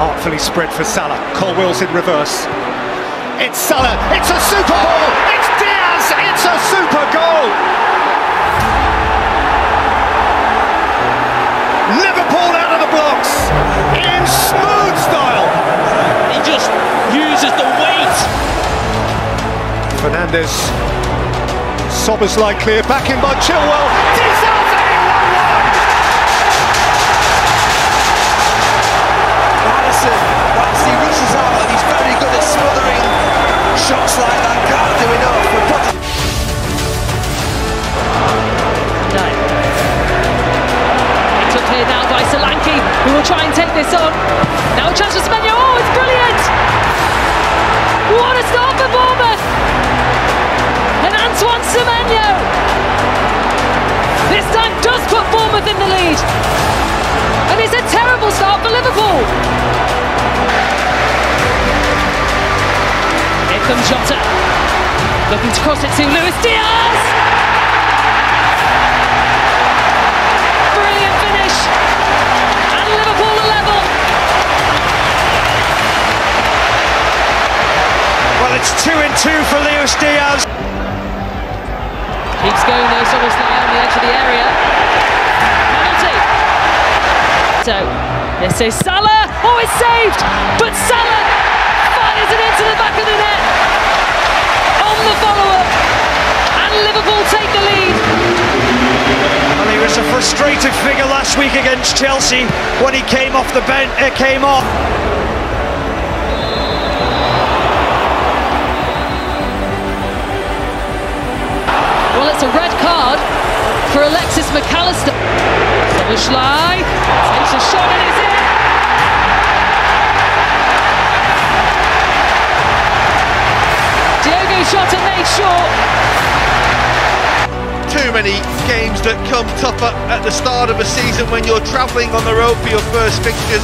Artfully spread for Salah. Colwell's in reverse. It's Salah. It's a super ball. It's Diaz. It's a super goal. Liverpool out of the blocks in smooth style. He just uses the weight. Fernandez. Szoboszlai clear. Back in by Chilwell. Disaster. Once he rushes out, and he's very good at smothering shots like that. Can't do enough. No. It's cleared out by Solanke, who will try and take this on. Now a chance for Semenyo. Oh, it's brilliant! What a start for Bournemouth! And Antoine Semenyo. This time does put Bournemouth in the lead. And it's a terrible start for Liverpool. Here comes Jota, looking to cross it to Luis Diaz. Brilliant finish, and Liverpool are level. Well, it's 2-2 for Luis Diaz. Keeps going though, Szoboszlai on the edge of the area. So this is Salah. Oh, it's saved, but Salah fires it into the back of the net on the follow-up, and Liverpool take the lead. Well, he was a frustrated figure last week against Chelsea when he came off the bench. It came off. Well, it's a red card for Alexis Mac Allister. Szoboszlai takes a shot and it's in! Diogo Jota made short. Too many games that come tougher at the start of a season when you're travelling on the road for your first fixtures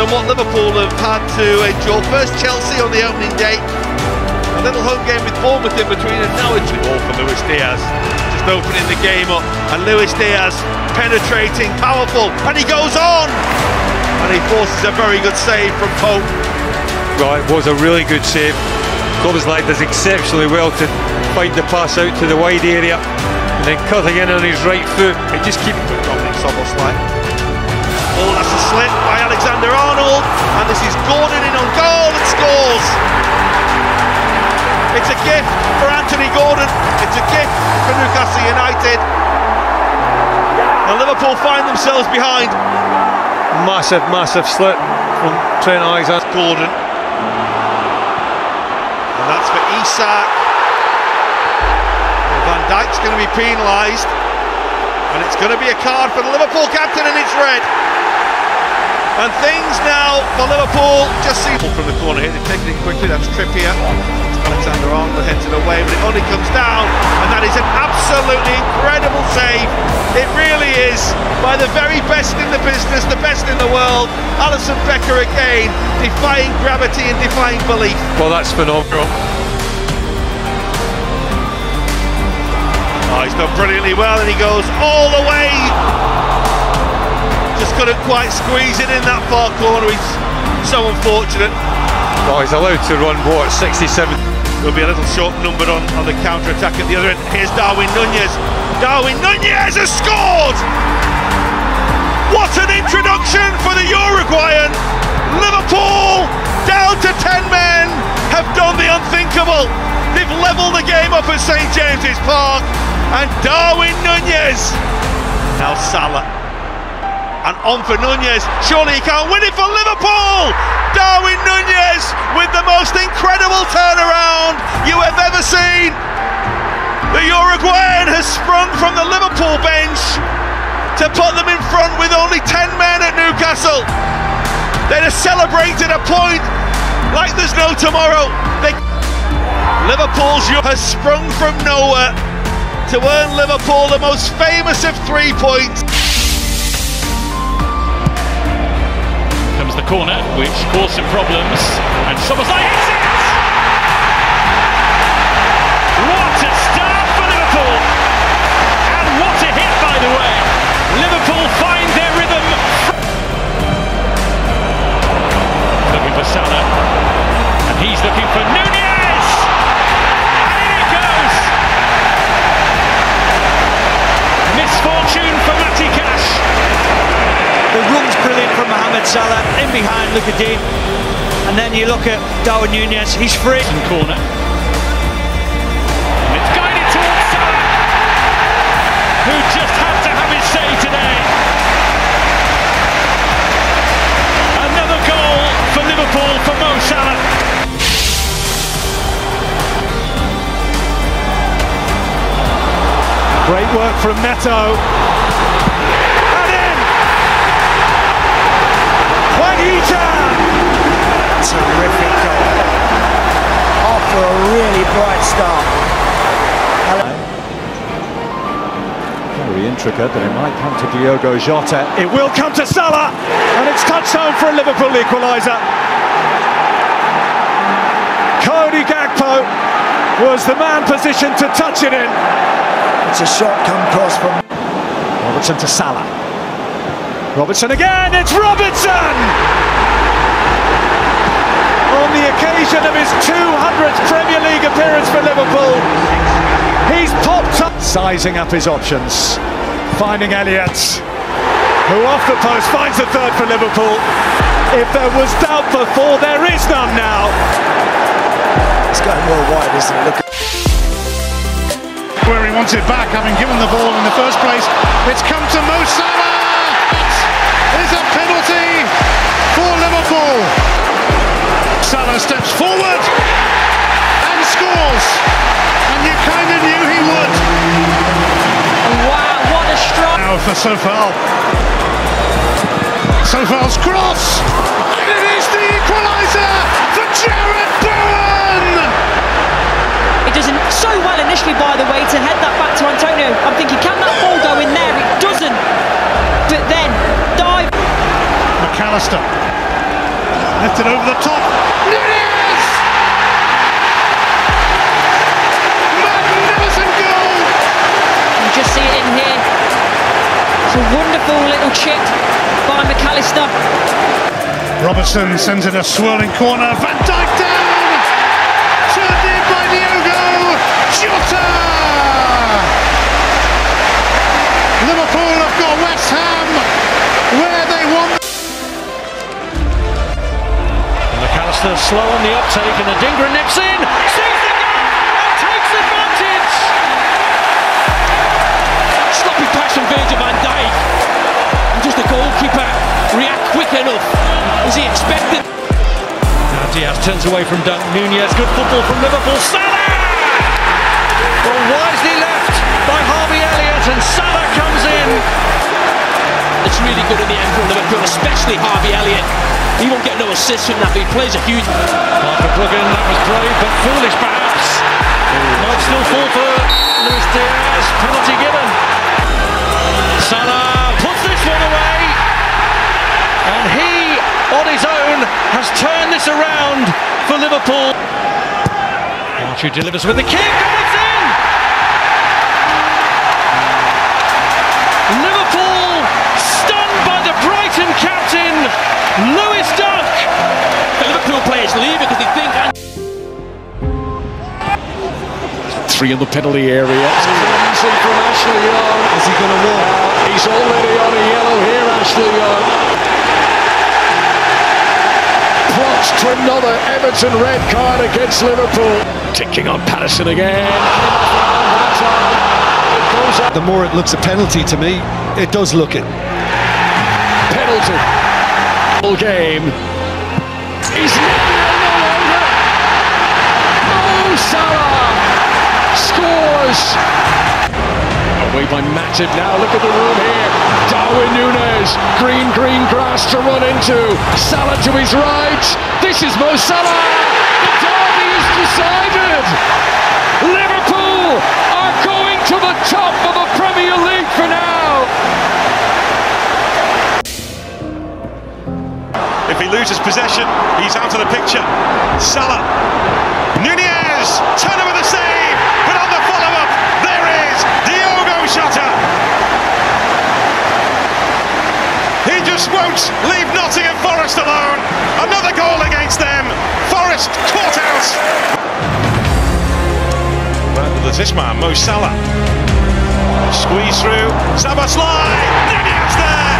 than what Liverpool have had to endure. First Chelsea on the opening day, a little home game with Bournemouth in between, and now it's all for Luis Diaz. Opening the game up, and Luis Diaz penetrating, powerful, and he goes on, and he forces a very good save from Pope. Well, it was a really good save. Szoboszlai does exceptionally well to find the pass out to the wide area, and then cutting in on his right foot, and just keep controlling Szoboszlai. Oh, that's a slip by Alexander-Arnold, and this is Gordon in on goal and scores. It's a gift for Anthony Gordon, it's a gift for Newcastle United. And Liverpool find themselves behind. Massive, massive slip from Trent Alexander. Gordon. And that's for Isak. And Van Dijk's going to be penalised. And it's going to be a card for the Liverpool captain, and it's red. And things now for Liverpool just seem from the corner here. They've taken it quickly, that's Trippier. Alexander-Arnold heads it away, but it only comes down, and that is an absolutely incredible save. It really is, by the very best in the business, the best in the world. Alisson Becker again, defying gravity and defying belief. Well, that's phenomenal. Oh, he's done brilliantly well, and he goes all the way. Just couldn't quite squeeze it in that far corner. He's so unfortunate. Oh, he's allowed to run, what, 67? He'll be a little short-numbered on the counter-attack at the other end. Here's Darwin Nunez. Darwin Nunez has scored! What an introduction for the Uruguayan! Liverpool, down to 10 men, have done the unthinkable. They've levelled the game up at St James's Park, and Darwin Nunez. Now Salah. And on for Nunez. Surely he can't win it for Liverpool! Darwin Nunez with the most incredible turnaround you have ever seen. The Uruguayan has sprung from the Liverpool bench to put them in front with only 10 men at Newcastle. They'd have celebrated a point like there's no tomorrow. Liverpool's has sprung from nowhere to earn Liverpool the most famous of 3 points. The corner, which caused some problems, and Szoboszlai hits it! What a start for Liverpool! And what a hit, by the way! Liverpool find their rhythm. Mohamed Salah in behind, look at Dean. And then you look at Darwin Nunez, he's free. Corner. It's guided towards Salah, who just had to have his say today. Another goal for Liverpool for Mo Salah. Great work from Neto. And in! Juanita! Terrific goal. Off for a really bright start. Very intricate, but it might come to Diogo Jota. It will come to Salah! And it's touchdown for a Liverpool equaliser. Cody Gakpo was the man positioned to touch it in. It's a shot come cross from Robertson to Salah. Robertson again, it's Robertson! On the occasion of his 200th Premier League appearance for Liverpool, he's popped up. Sizing up his options, finding Elliott, who off the post finds the third for Liverpool. If there was doubt before, there is none now. It's going well wide, isn't it? Look at where he wants it back, having given the ball in the first place. It's come to Mo Salah. That is a penalty for Liverpool. Salah steps forward and scores, and you kind of knew he would. Wow, what a strike! Now for Szoboszlai. Szoboszlai's cross, and it is the equaliser for Jared Bowen. It doesn't so well initially, by the way, to head that back to Antonio. I'm thinking, can that ball go in there? It doesn't. But then, dive. Mac Allister. Lifted over the top. Nunez! Magnificent goal! You just see it in here. It's a wonderful little chip by Mac Allister. Robertson sends in a swirling corner. Van Dijk down! Turned in by Diogo Jota! Liverpool have got West Ham where they want. Mac Allister slow on the uptake, and the Adingra nips in, sees the goal and takes advantage! Sloppy pass from Virgil van Dijk. And just the goalkeeper react quick enough. Is he expected? Diaz turns away from Dunk. Nunez, good football from Liverpool. Salah! Well, wisely left by Harvey Elliott, and Salah comes in. It's really good in the end from Liverpool, especially Harvey Elliott. He won't get no assist from that, but he plays a huge... Parker plug in, that was brave, but foolish perhaps. Might still fall for Luis Diaz. Penalty given. Salah puts this one away. And he, on his own, has turned this around for Liverpool. Archer delivers with the kick, and it's in! Liverpool stunned by the Brighton captain, Lewis Dunk. The Liverpool players leave because they think... Three in the penalty area. From Ashley Young. Is he going to walk? He's already on a yellow here, Ashley Young. To another Everton red card against Liverpool. Ticking on Patterson again. The more it looks a penalty to me, it does look it. Penalty. All game. He's nearly all over. Oh, Salah scores. Away by Matip now. Look at the room here. Darwin Nunez. Green, green grass to run into. Salah to his right. This is Mo Salah! The derby is decided! Liverpool are going to the top of the Premier League for now! If he loses possession, he's out of the picture. Salah, Nunez, Turner with a save, but on the follow-up, there is Diogo Jota! He just won't leave Nottingham Forest alone! Another goal against them. Forest caught out. There's this man, Mo Salah. Squeeze through. Szoboszlai. Nunez there.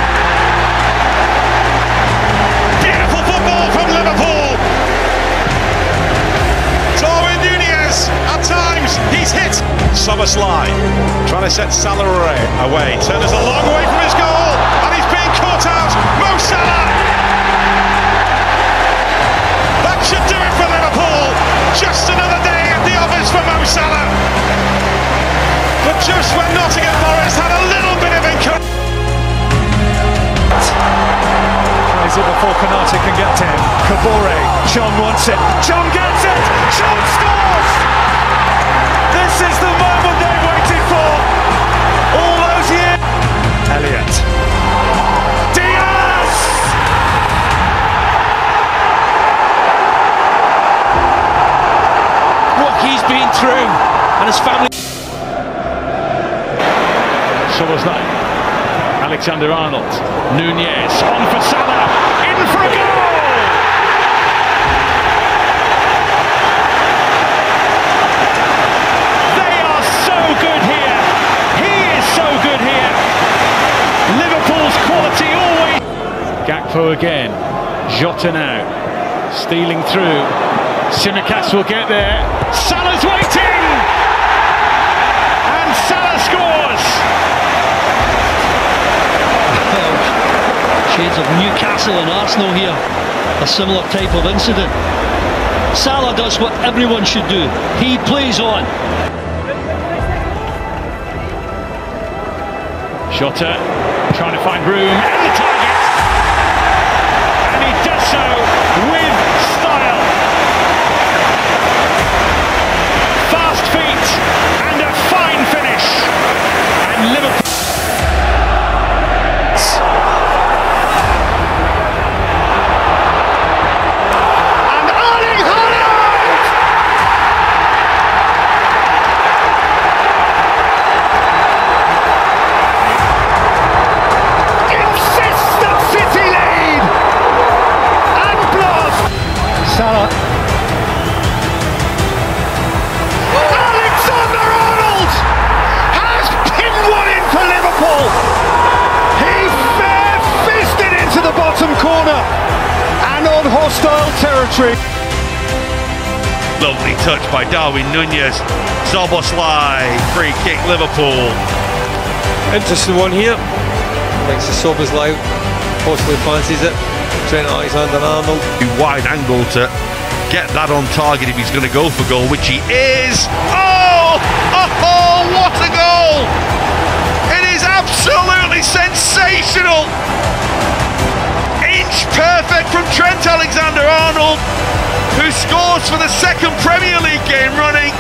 trying to set Salah away. Turner's a long way from his goal, and he's being caught out. Mo Salah! That should do it for Liverpool. Just another day at the office for Mo Salah. But just when Nottingham Forest had a little bit of encouragement. Is it before Konate can get to him? Kabore. Chong wants it. Chong gets it. Chong scores. This is the moment they waited for all those years. Elliott. Diaz. What he's been through and his family. Szoboszlai. Alexander-Arnold, Nunez, on for Salah, in for a goal! They are so good here, he is so good here, Liverpool's quality always... Gakpo again, Jota now, stealing through, Tsimikas will get there, Salah's waiting! And Salah scores! Shades of Newcastle and Arsenal here, a similar type of incident. Salah does what everyone should do, he plays on. Jota trying to find room and the target, and he does so with style. Fast feet and a fine finish, and Liverpool. Alexander-Arnold has pinned one in for Liverpool. He fair-fisted into the bottom corner and on hostile territory. Lovely touch by Darwin Nunez. Szoboszlai, free kick Liverpool. Interesting one here. Thanks to Szoboszlai, possibly fancies it. Trent Alexander-Arnold. Wide angle to get that on target if he's going to go for goal, which he is. Oh! Oh, what a goal! It is absolutely sensational! Inch perfect from Trent Alexander-Arnold, who scores for the second Premier League game running,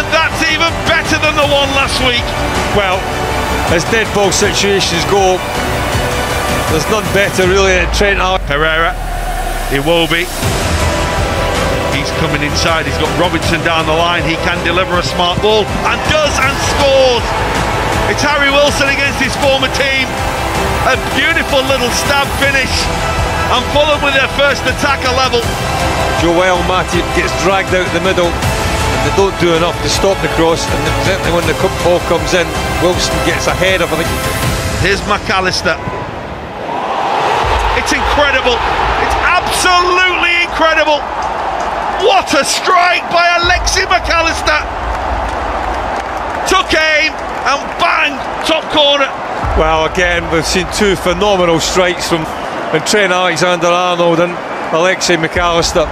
and that's even better than the one last week. Well, as dead ball situations go, there's none better really than Trent Alexander-Arnold. Herrera, Iwobi, he's coming inside, he's got Robertson down the line, he can deliver a smart ball, and does, and scores! It's Harry Wilson against his former team, a beautiful little stab finish, and Fulham with their first attacker level. Joel Matip gets dragged out the middle, and they don't do enough to stop the cross, and certainly when the ball comes in, Wilson gets ahead of it. Here's Mac Allister. It's incredible, it's absolutely incredible. What a strike by Alexis Mac Allister. Took aim and bang, top corner. Well, again, we've seen two phenomenal strikes from Trent Alexander-Arnold and Alexis Mac Allister.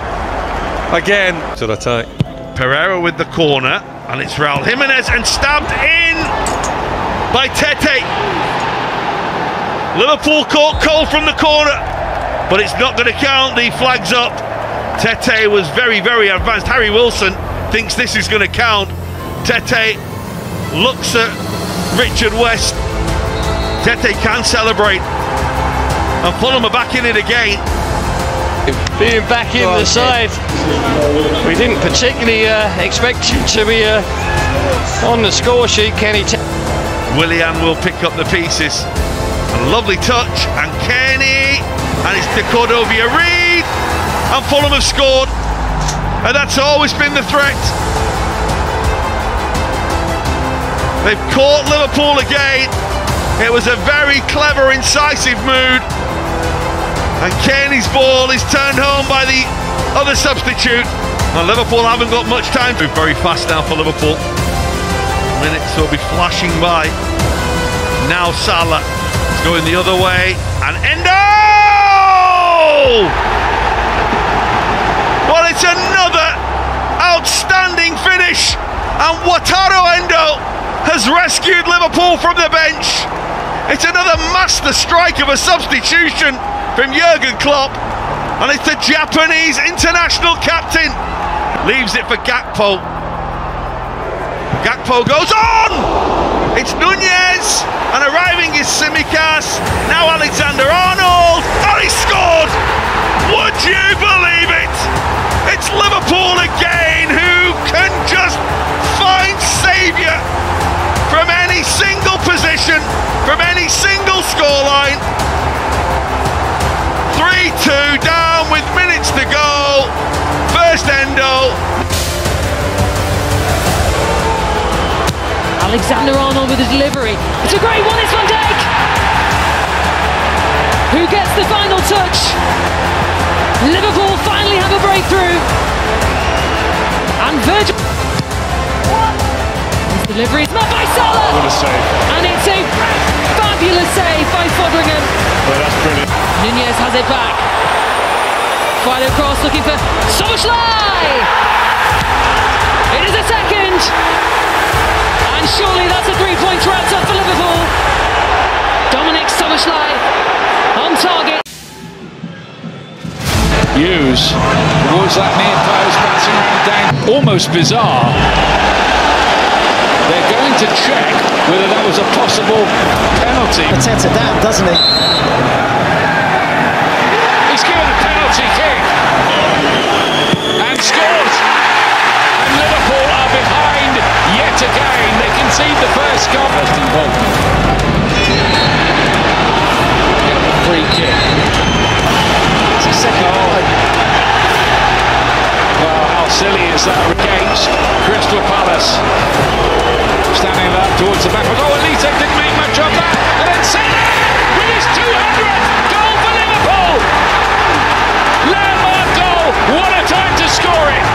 Again, to the attack. Pereira with the corner, and it's Raul Jimenez, and stabbed in by Tete. Liverpool caught cold from the corner, but it's not going to count, the flag's up. Tete was very, very advanced. Harry Wilson thinks this is going to count. Tete looks at Richard West. Tete can celebrate, and Fulham are back in it again. Being back in the side, we didn't particularly expect him to be on the score sheet, Kenny. Willian will pick up the pieces. A lovely touch, and Kenny, and it's De Cordovia Reed, and Fulham have scored, and that's always been the threat. They've caught Liverpool again. It was a very clever, incisive move, and Kenny's ball is turned home by the other substitute. Now Liverpool haven't got much time. Very fast now for Liverpool. minutes will be flashing by. Now Salah is going the other way, and Endo! Well, it's another outstanding finish, and Wataru Endo has rescued Liverpool from the bench. It's another master strike of a substitution from Jurgen Klopp, and it's the Japanese international captain. Leaves it for Gakpo. Gakpo goes on! It's Nunez, and arriving is Tsimikas. Now Alexander-Arnold, and he scored! Would you believe it? It's Liverpool again, who can just find saviour from any single position, from any single scoreline. 3-2 down with minutes to go. First Endo. Alexander-Arnold with his delivery. It's a great one, it's Van Dijk! Who gets the final touch? Liverpool finally have a breakthrough. And Virgil... His delivery is met by Salah! What a save. And it's a fabulous save by Fodringham. Well, that's brilliant. Nunez has it back. Wide across, looking for Szoboszlai! It is a second! And surely that's a three-point threat up for Liverpool. Dominic Szoboszlai on target. Hughes towards that near post, bouncing around down. Almost bizarre. They're going to check whether that was a possible penalty. Tete down, doesn't he? He's given a penalty kick and scores, and Liverpool are behind yet again. They concede the first goal. Free kick. It's a second goal. Well, how silly is that against Crystal Palace? Standing up towards the back. Oh, and Isak didn't make much of that, and then Salah with his 200th goal for Liverpool. Landmark goal! What a time to score it!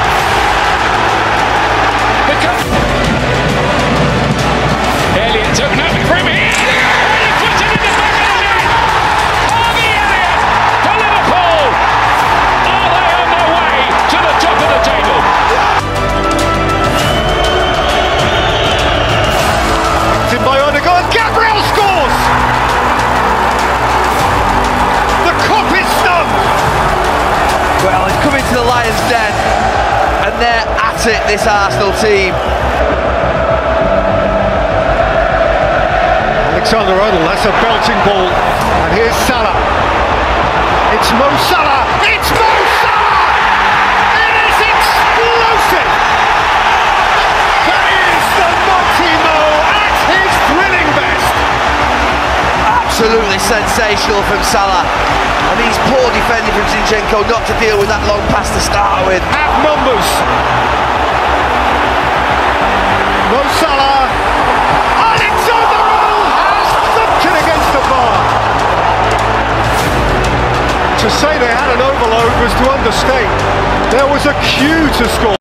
Elliott took an open from here! And he puts it in the back of the net! Harvey Elliott for Liverpool! Are they on their way to the top of the table? It's in by Odegaard. Gabriel scores! Well, it's coming to the Lions' den, and they're at it, this Arsenal team. Alexander-Arnold, that's a belting ball, and here's Salah. It's Mo Salah! It's Mo Salah! It is explosive! That is the mighty Mo at his thrilling best! Absolutely sensational from Salah. And he's poor defending from Zinchenko not to deal with that long pass to start with. At numbers. Mo Salah. Alexander-Arnold has something against the bar. To say they had an overload was to understate. There was a cue to score.